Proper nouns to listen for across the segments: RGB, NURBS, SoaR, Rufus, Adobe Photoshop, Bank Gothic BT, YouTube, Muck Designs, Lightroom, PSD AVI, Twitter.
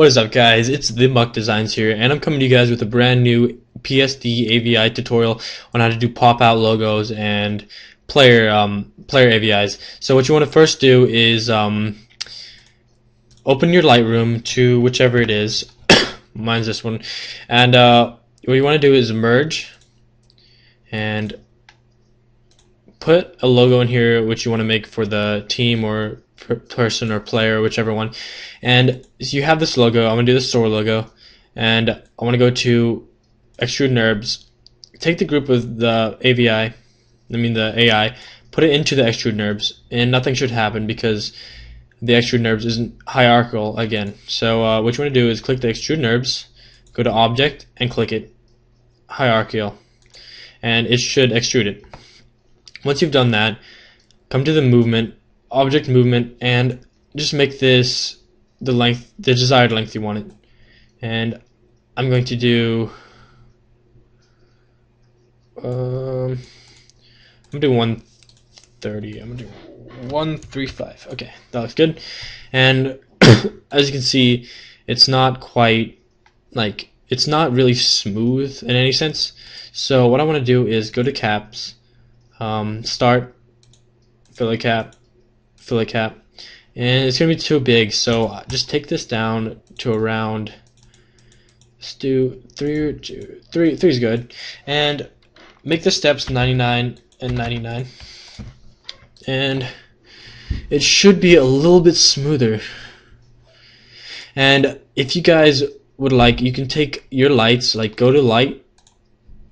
What is up, guys? It's the Muck Designs here, and I'm coming to you guys with a brand new PSD AVI tutorial on how to do pop-out logos and player AVIs. So what you want to first do is open your Lightroom to whichever it is. Mine's this one. And what you want to do is merge and put a logo in here which you want to make for the team or person or player, whichever one. And so you have this logo. I'm going to do the SoaR logo, and I want to go to extrude NURBS, take the group with the AI, put it into the extrude NURBS, and nothing should happen because the extrude NURBS isn't hierarchical again. So what you want to do is click the extrude NURBS, go to object and click it, hierarchical, and it should extrude it. Once you've done that, come to the movement, object movement, and just make this the length, the desired length you want it. And I'm going to do I'm gonna do 130. I'm gonna do 135. Okay, that looks good. And as you can see, it's not quite like, it's not really smooth in any sense. So what I want to do is go to caps, start, fill a cap, and it's gonna be too big, so just take this down to around, let's do 3 or 2, 3 is good, and make the steps 99 and 99, and it should be a little bit smoother. And if you guys would like, you can take your lights, like go to light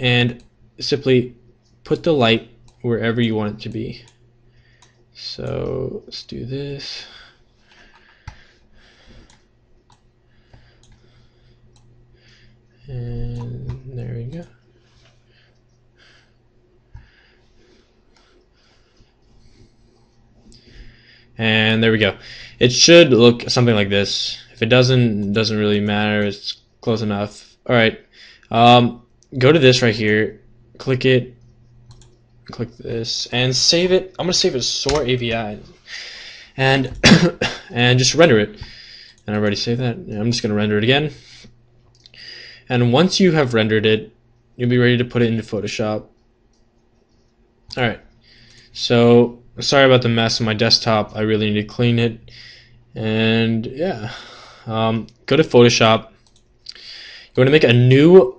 and simply put the light wherever you want it to be. So let's do this. And there we go. And there we go. It should look something like this. If it doesn't really matter, it's close enough. Alright. Go to this right here, click it, click this, and save it. I'm gonna save it as SoaR AVI, and and just render it. And I already saved that. I'm just gonna render it again. And once you have rendered it, you'll be ready to put it into Photoshop. All right. So sorry about the mess on my desktop. I really need to clean it. And yeah, go to Photoshop. You want to make a new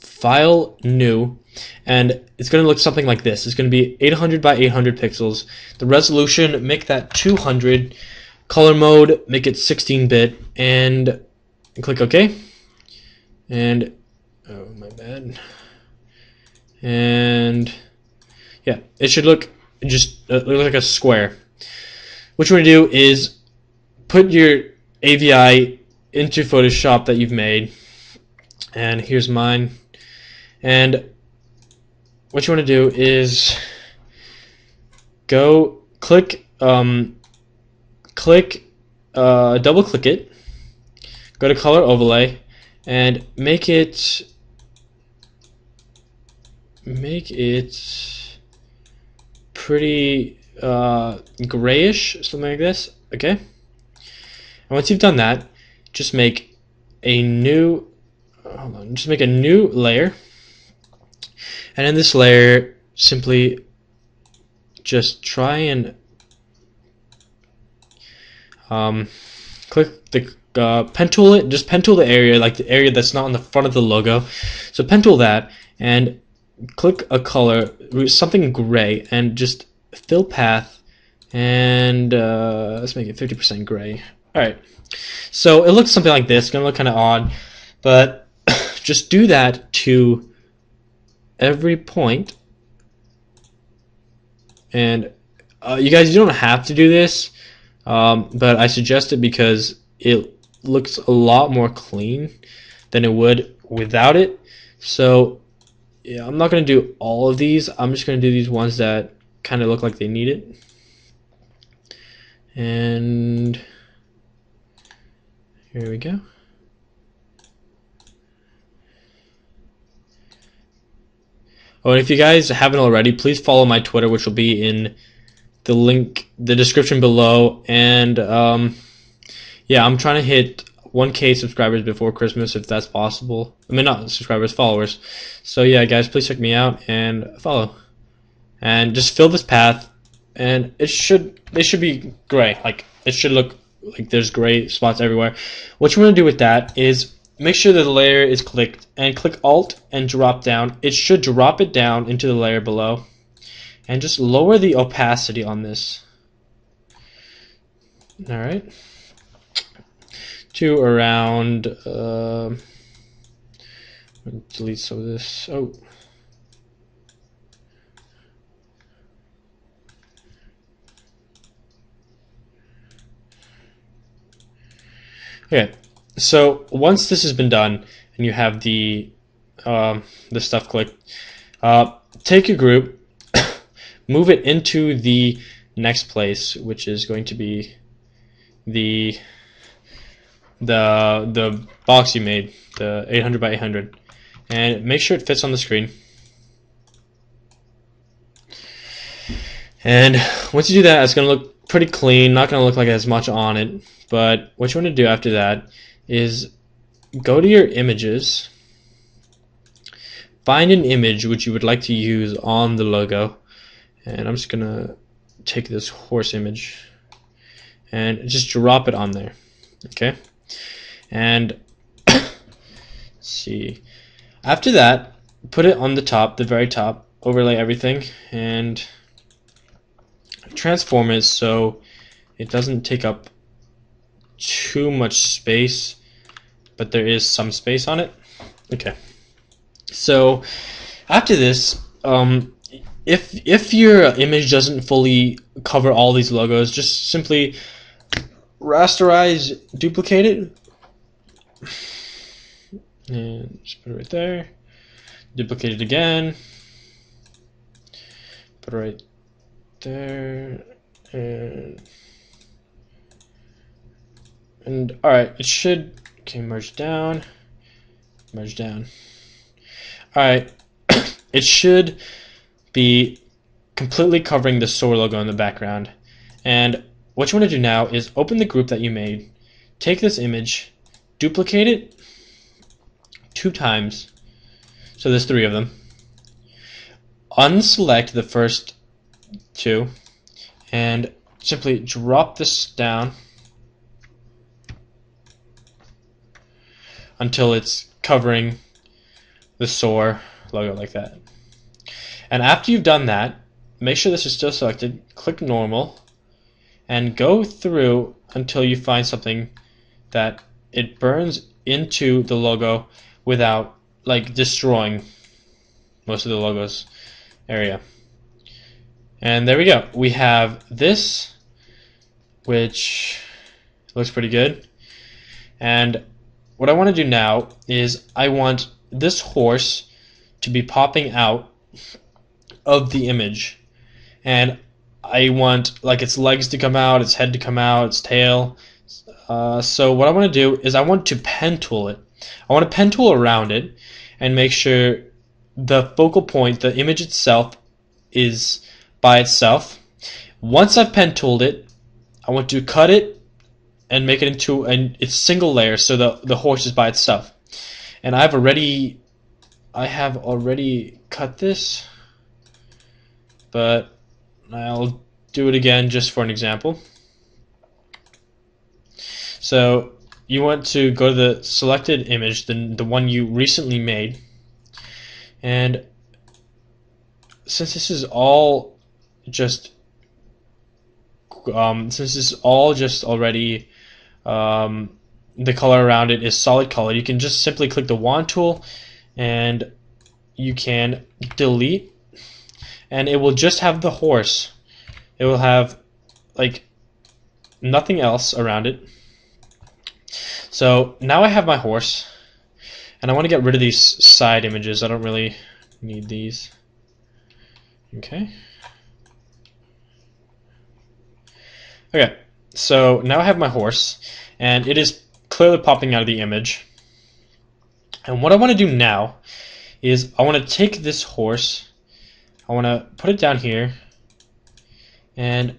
file, new. And it's going to look something like this. It's going to be 800 by 800 pixels. The resolution, make that 200. Color mode, make it 16-bit. And click OK. And, oh, my bad. And, yeah, it should look just look like a square. What you want to do is put your AVI into Photoshop that you've made. And here's mine. And what you want to do is go click, double click it, go to color overlay, and make it pretty grayish, something like this. Okay. And once you've done that, just make a new, hold on, just make a new layer. And in this layer, simply just try and click the pen tool it. Just pen tool the area, like the area that's not on the front of the logo. So pen tool that and click a color, something gray, and just fill path. And let's make it 50% gray. All right. So it looks something like this. It's gonna look kind of odd, but just do that to every point. And you guys, you don't have to do this, but I suggest it because it looks a lot more clean than it would without it. So yeah, I'm not going to do all of these. I'm just going to do these ones that kind of look like they need it. And here we go. Oh, and if you guys haven't already, please follow my Twitter, which will be in the link, the description below. And yeah, I'm trying to hit 1K subscribers before Christmas if that's possible. I mean, not subscribers, followers. So yeah, guys, please check me out and follow. And just fill this path, and it should be gray. Like, it should look like there's gray spots everywhere. What you want to do with that is make sure that the layer is clicked, and click Alt and drop down. It should drop it down into the layer below, and just lower the opacity on this. All right, to around. Delete some of this. Oh. Okay, so once this has been done and you have the stuff clicked, take your group, move it into the next place, which is going to be the box you made, the 800 by 800, and make sure it fits on the screen. And once you do that, it's going to look pretty clean, not going to look like as much on it. But what you want to do after that is go to your images, find an image which you would like to use on the logo, and I'm just going to take this horse image and just drop it on there. Okay, and see, after that, put it on the top, the very top, overlay everything, and transform it so it doesn't take up too much space, but there is some space on it. Okay, so after this, if your image doesn't fully cover all these logos, just simply rasterize, duplicate it, and just put it right there, duplicate it again, put it right there, and alright, it should, okay, merge down, alright, it should be completely covering the SoaR logo in the background. And what you want to do now is open the group that you made, take this image, duplicate it 2 times, so there's 3 of them, unselect the first 2, and simply drop this down until it's covering the SoaR logo like that. And after you've done that, make sure this is still selected, click normal, and go through until you find something that it burns into the logo without, like, destroying most of the logo's area. And there we go. We have this, which looks pretty good. And what I want to do now is I want this horse to be popping out of the image. And I want, like, its legs to come out, its head to come out, its tail. So what I want to do is I want to pen tool it. I want to pen tool around it and make sure the focal point, the image itself, is by itself. Once I've pen tooled it, I want to cut it and make it into its single layer, so the horse is by itself. And I have already cut this, but I'll do it again just for an example. So you want to go to the selected image, the one you recently made, and since this is all just already the color around it is solid color, you can just simply click the wand tool and you can delete, and it will just have the horse. It will have, like, nothing else around it. So now I have my horse, and I want to get rid of these side images. I don't really need these. Okay. Okay, so now I have my horse, and it is clearly popping out of the image. And what I want to do now is I want to take this horse, I want to put it down here, and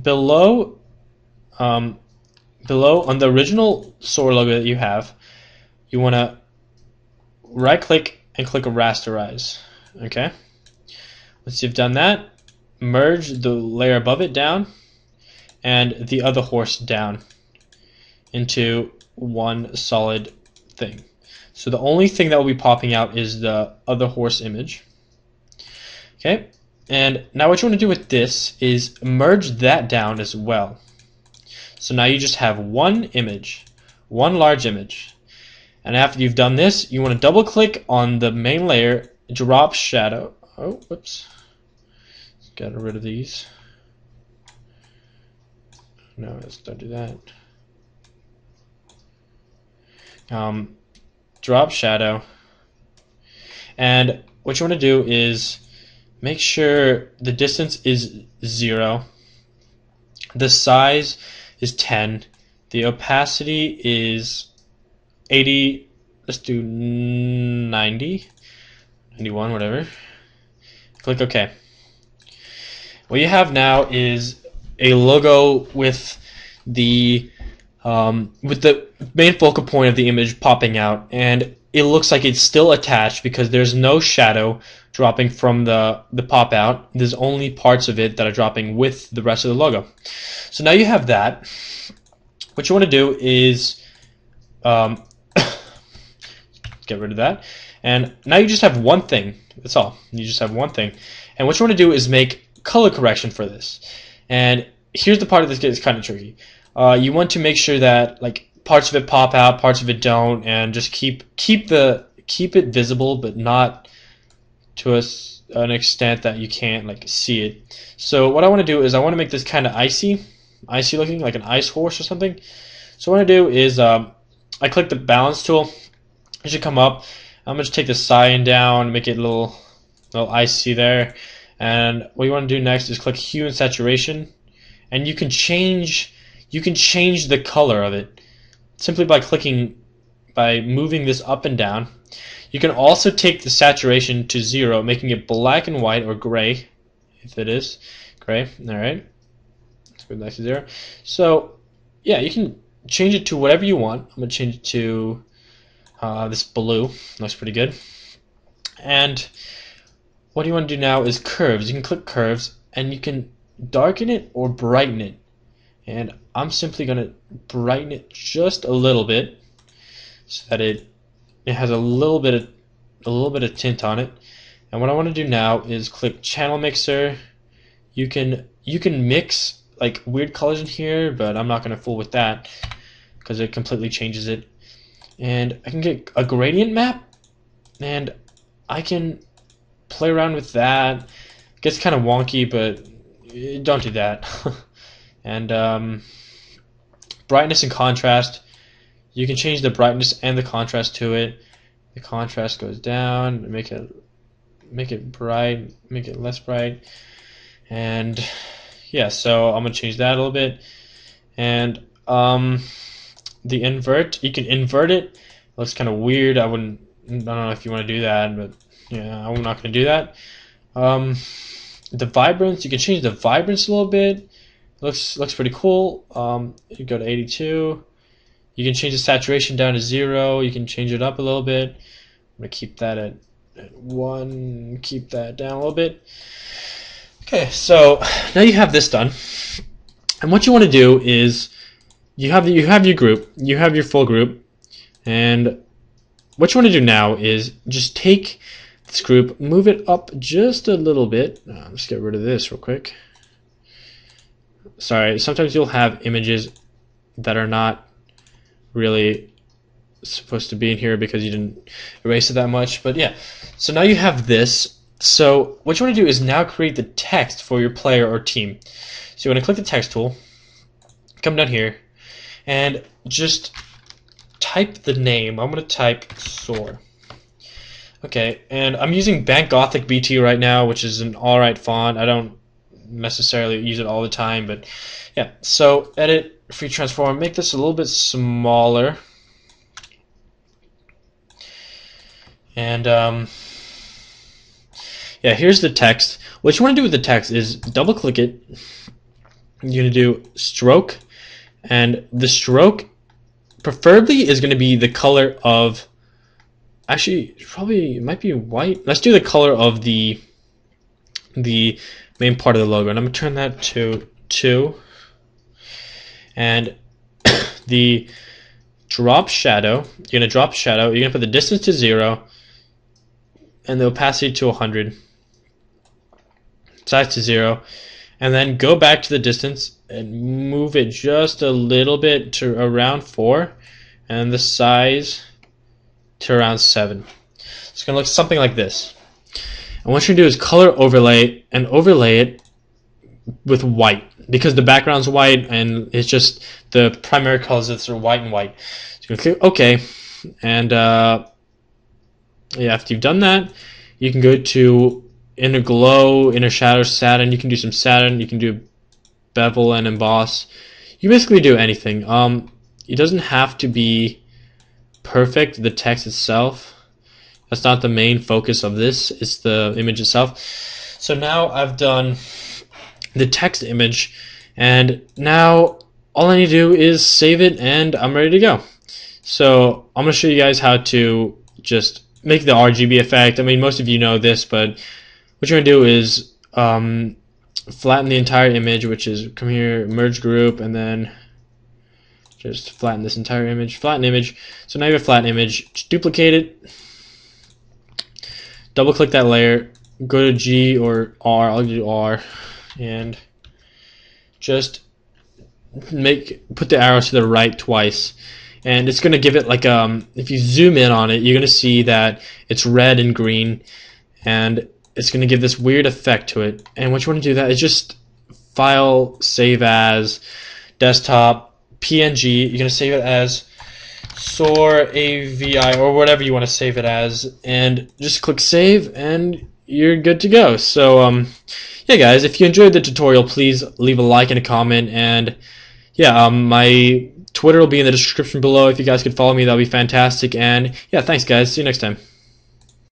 below below on the original SoaR logo that you have, you want to right click and click rasterize. Okay, once you've done that, merge the layer above it down and the other horse down into one solid thing. So the only thing that will be popping out is the other horse image. Okay, and now what you want to do with this is merge that down as well. So now you just have one image, one large image. And after you've done this, you want to double click on the main layer, drop shadow. Oh, whoops. Got rid of these. No, let's don't do that. Drop shadow. And what you want to do is make sure the distance is 0. The size is 10. The opacity is 80. Let's do 90. 91, whatever. Click OK. What you have now is a logo with the main focal point of the image popping out, and it looks like it's still attached because there's no shadow dropping from the pop out. There's only parts of it that are dropping with the rest of the logo. So now you have that. What you want to do is get rid of that, and now you just have one thing. That's all. You just have one thing. And what you want to do is make color correction for this. And here's the part of this that is kind of tricky. You want to make sure that like parts of it pop out, parts of it don't, and just keep it visible, but not to an extent that you can't like see it. So what I want to do is I want to make this kind of icy looking, like an ice horse or something. So what I do is I click the balance tool. It should come up. I'm gonna just take the cyan down, make it a little icy there. And what you want to do next is click hue and saturation, and you can change the color of it simply by moving this up and down. You can also take the saturation to 0, making it black and white or gray, if it is gray. All right, let's go back to 0. So yeah, you can change it to whatever you want. I'm gonna change it to this blue. Looks pretty good. And what you want to do now is curves. You can click curves and you can darken it or brighten it. And I'm simply going to brighten it just a little bit so that it has a little bit of tint on it. And what I want to do now is click channel mixer. You can mix like weird colors in here, but I'm not going to fool with that because it completely changes it. And I can get a gradient map and I can play around with that. It gets kind of wonky, but don't do that. And brightness and contrast. You can change the brightness and the contrast to it. The contrast goes down, make it bright, make it less bright. And yeah, so I'm gonna change that a little bit. And the invert, you can invert it. It looks kind of weird. I don't know if you want to do that, but yeah, I'm not going to do that. The vibrance, you can change the vibrance a little bit. Looks pretty cool. You go to 82. You can change the saturation down to 0. You can change it up a little bit. I'm going to keep that at 1. Keep that down a little bit. Okay, so now you have this done. And what you want to do is you have your group. You have your full group. And what you want to do now is just take this group, move it up just a little bit. Let's get rid of this real quick. Sorry, sometimes you'll have images that are not really supposed to be in here because you didn't erase it that much, but yeah. So now you have this. So what you want to do is now create the text for your player or team. So you want to click the text tool, come down here, and just type the name. I'm going to type SoaR. Okay, and I'm using Bank Gothic BT right now, which is an alright font. I don't necessarily use it all the time, but yeah. So edit, free transform, make this a little bit smaller. And yeah, here's the text. What you want to do with the text is double click it. You're going to do stroke, And the stroke preferably is going to be the color of, actually probably it might be white. Let's do the color of the main part of the logo, and I'm going to turn that to 2. And the drop shadow, you're going to drop shadow, you're going to put the distance to 0 and the opacity to 100, size to 0, and then go back to the distance and move it just a little bit to around 4 and the size to around 7. It's going to look something like this. And what you're going to do is color overlay and overlay it with white, because the background's white and it's just the primary colors are white and white. So you're going to click OK, and yeah, after you've done that, you can go to inner glow, inner shadow, satin. You can do some satin. You can do bevel and emboss. You basically do anything. It doesn't have to be perfect. The text itself, that's not the main focus of this. It's the image itself. So now I've done the text image, and now all I need to do is save it, and I'm ready to go. So I'm going to show you guys how to just make the RGB effect. I mean, most of you know this, but what you're going to do is flatten the entire image, which is come here, merge group, and then just flatten this entire image, flatten image. So now you have a flat image. Just duplicate it, double click that layer, go to G or R, I'll do R, and just put the arrow to the right twice, and it's gonna give it like if you zoom in on it, you're gonna see that it's red and green, and it's gonna give this weird effect to it. And what you want to do that is just file, save as, desktop, PNG. You're gonna save it as SoaR AVI or whatever you want to save it as, and just click save, and you're good to go. So yeah guys, if you enjoyed the tutorial, please leave a like and a comment, and yeah, my Twitter will be in the description below. If you guys could follow me, that would be fantastic. And yeah, thanks guys, see you next time.